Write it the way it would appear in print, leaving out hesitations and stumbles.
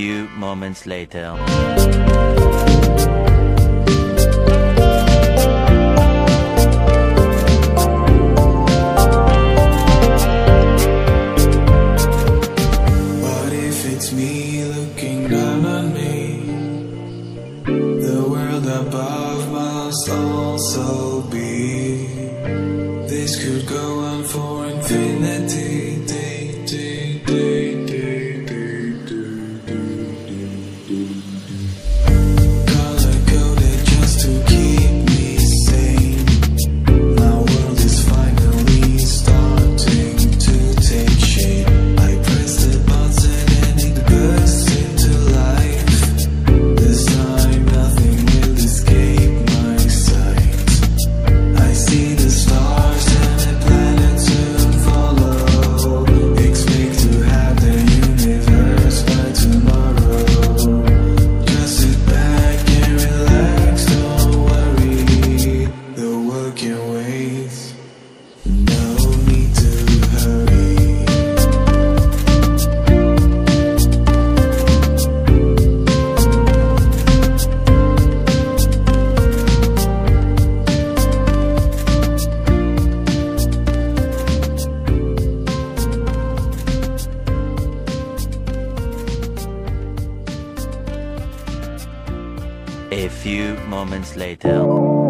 few moments later. What if it's me looking down on me? The world above must also be. This could go on for infinity. A few moments later.